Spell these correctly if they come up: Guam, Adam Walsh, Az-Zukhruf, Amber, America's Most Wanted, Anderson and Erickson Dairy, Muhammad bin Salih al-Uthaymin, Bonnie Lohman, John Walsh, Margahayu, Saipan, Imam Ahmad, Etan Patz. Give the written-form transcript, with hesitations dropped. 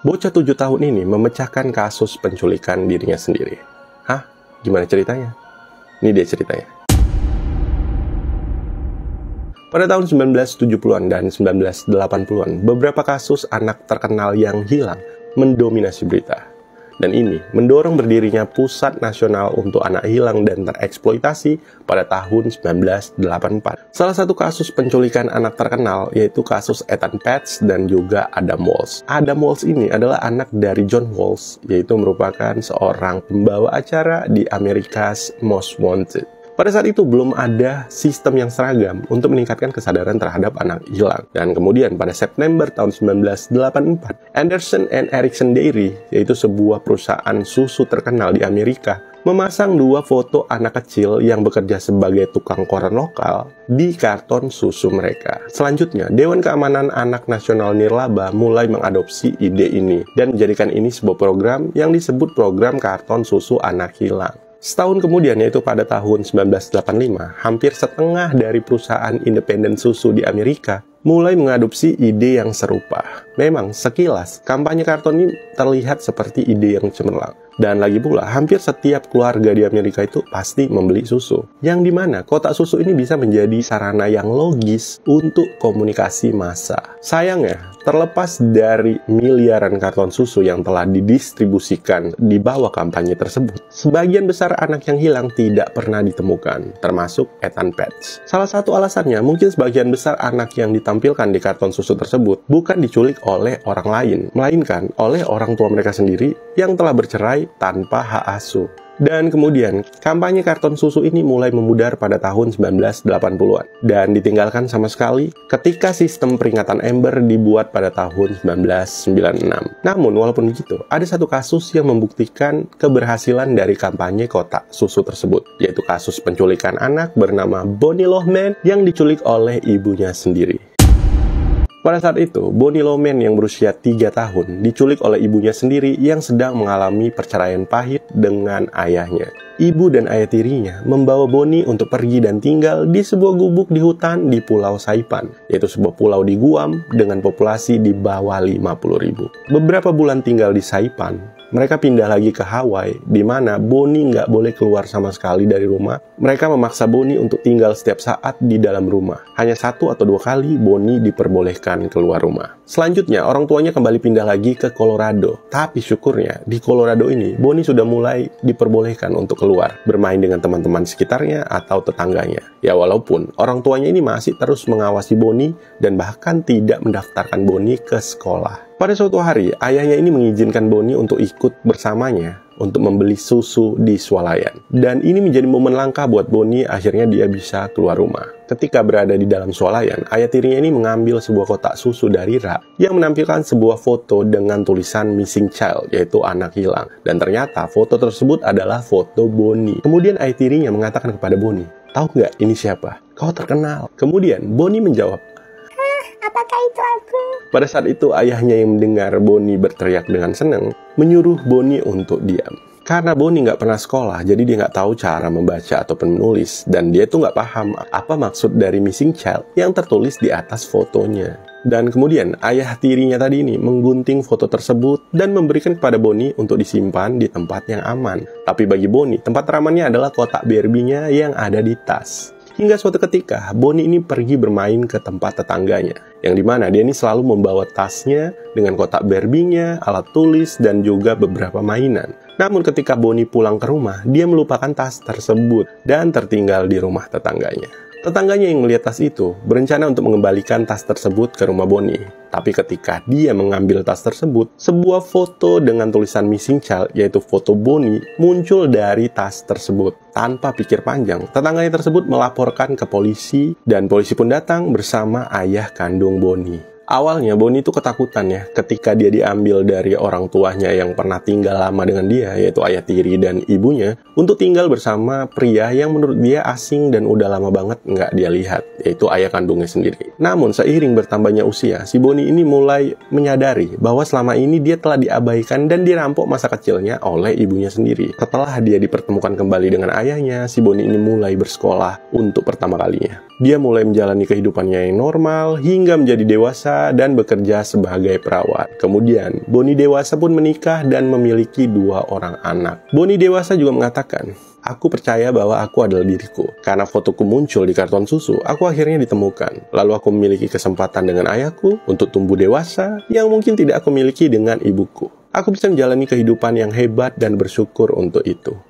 Bocah 7 tahun ini memecahkan kasus penculikan dirinya sendiri. Hah? Gimana ceritanya? Ini dia ceritanya. Pada tahun 1970-an dan 1980-an, beberapa kasus anak terkenal yang hilang mendominasi berita. Dan ini mendorong berdirinya Pusat Nasional untuk Anak Hilang dan Tereksploitasi pada tahun 1984. Salah satu kasus penculikan anak terkenal yaitu kasus Etan Patz dan juga Adam Walsh. Adam Walsh ini adalah anak dari John Walsh, yaitu merupakan seorang pembawa acara di America's Most Wanted. Pada saat itu belum ada sistem yang seragam untuk meningkatkan kesadaran terhadap anak hilang. Dan kemudian pada September tahun 1984, Anderson and Erickson Dairy, yaitu sebuah perusahaan susu terkenal di Amerika, memasang 2 foto anak kecil yang bekerja sebagai tukang koran lokal di karton susu mereka. Selanjutnya, Dewan Keamanan Anak Nasional Nirlaba mulai mengadopsi ide ini dan menjadikan ini sebuah program yang disebut program karton susu anak hilang. Setahun kemudian, yaitu pada tahun 1985, hampir setengah dari perusahaan independen susu di Amerika mulai mengadopsi ide yang serupa. Memang sekilas, kampanye karton ini terlihat seperti ide yang cemerlang. Dan lagi pula, hampir setiap keluarga di Amerika itu pasti membeli susu. Yang dimana kotak susu ini bisa menjadi sarana yang logis untuk komunikasi massa. Sayangnya, terlepas dari miliaran karton susu yang telah didistribusikan di bawah kampanye tersebut, sebagian besar anak yang hilang tidak pernah ditemukan, termasuk Etan Patz. Salah satu alasannya, mungkin sebagian besar anak yang ditampilkan di karton susu tersebut bukan diculik oleh orang lain, melainkan oleh orang tua mereka sendiri yang telah bercerai tanpa hak asuh. Dan kemudian, kampanye karton susu ini mulai memudar pada tahun 1980-an dan ditinggalkan sama sekali ketika sistem peringatan Amber dibuat pada tahun 1996. Namun, walaupun begitu, ada satu kasus yang membuktikan keberhasilan dari kampanye kotak susu tersebut, yaitu kasus penculikan anak bernama Bonnie Lohman yang diculik oleh ibunya sendiri. Pada saat itu, Bonnie Lohman yang berusia 3 tahun diculik oleh ibunya sendiri yang sedang mengalami perceraian pahit dengan ayahnya. Ibu dan ayah tirinya membawa Bonnie untuk pergi dan tinggal di sebuah gubuk di hutan di Pulau Saipan, yaitu sebuah pulau di Guam dengan populasi di bawah 50.000. Beberapa bulan tinggal di Saipan, mereka pindah lagi ke Hawaii, di mana Bonnie nggak boleh keluar sama sekali dari rumah. Mereka memaksa Bonnie untuk tinggal setiap saat di dalam rumah. Hanya 1 atau 2 kali Bonnie diperbolehkan keluar rumah. Selanjutnya, orang tuanya kembali pindah lagi ke Colorado. Tapi syukurnya, di Colorado ini, Bonnie sudah mulai diperbolehkan untuk keluar, bermain dengan teman-teman sekitarnya atau tetangganya. Ya, walaupun orang tuanya ini masih terus mengawasi Bonnie dan bahkan tidak mendaftarkan Bonnie ke sekolah. Pada suatu hari, ayahnya ini mengizinkan Bonnie untuk ikut bersamanya untuk membeli susu di swalayan. Dan ini menjadi momen langka buat Bonnie, akhirnya dia bisa keluar rumah. Ketika berada di dalam swalayan, ayah tirinya ini mengambil sebuah kotak susu dari rak yang menampilkan sebuah foto dengan tulisan missing child, yaitu anak hilang. Dan ternyata foto tersebut adalah foto Bonnie. Kemudian ayah tirinya mengatakan kepada Bonnie, "Tahu nggak ini siapa? Kau terkenal." Kemudian Bonnie menjawab, "Apakah itu aku?" Pada saat itu ayahnya yang mendengar Bonnie berteriak dengan senang, menyuruh Bonnie untuk diam. Karena Bonnie nggak pernah sekolah, jadi dia nggak tahu cara membaca ataupun menulis. Dan dia tuh nggak paham apa maksud dari missing child yang tertulis di atas fotonya. Dan kemudian ayah tirinya tadi ini menggunting foto tersebut dan memberikan kepada Bonnie untuk disimpan di tempat yang aman. Tapi bagi Bonnie, tempat amannya adalah kotak Barbie-nya yang ada di tas. Hingga suatu ketika, Bonnie ini pergi bermain ke tempat tetangganya, yang dimana dia ini selalu membawa tasnya dengan kotak Barbie-nya, alat tulis, dan juga beberapa mainan. Namun ketika Bonnie pulang ke rumah, dia melupakan tas tersebut dan tertinggal di rumah tetangganya. Tetangganya yang melihat tas itu berencana untuk mengembalikan tas tersebut ke rumah Bonnie. Tapi ketika dia mengambil tas tersebut, sebuah foto dengan tulisan missing child, yaitu foto Bonnie, muncul dari tas tersebut. Tanpa pikir panjang, tetangganya tersebut melaporkan ke polisi, dan polisi pun datang bersama ayah kandung Bonnie. Awalnya Bonnie itu ketakutan ya, ketika dia diambil dari orang tuanya yang pernah tinggal lama dengan dia, yaitu ayah tiri dan ibunya, untuk tinggal bersama pria yang menurut dia asing dan udah lama banget nggak dia lihat, yaitu ayah kandungnya sendiri. Namun seiring bertambahnya usia, si Bonnie ini mulai menyadari bahwa selama ini dia telah diabaikan dan dirampok masa kecilnya oleh ibunya sendiri. Setelah dia dipertemukan kembali dengan ayahnya, si Bonnie ini mulai bersekolah untuk pertama kalinya. Dia mulai menjalani kehidupannya yang normal hingga menjadi dewasa, dewasa dan bekerja sebagai perawat. Kemudian, Bonnie dewasa pun menikah dan memiliki 2 orang anak. Bonnie dewasa juga mengatakan, "Aku percaya bahwa aku adalah diriku. Karena fotoku muncul di karton susu, aku akhirnya ditemukan. Lalu aku memiliki kesempatan dengan ayahku untuk tumbuh dewasa yang mungkin tidak aku miliki dengan ibuku. Aku bisa menjalani kehidupan yang hebat dan bersyukur untuk itu."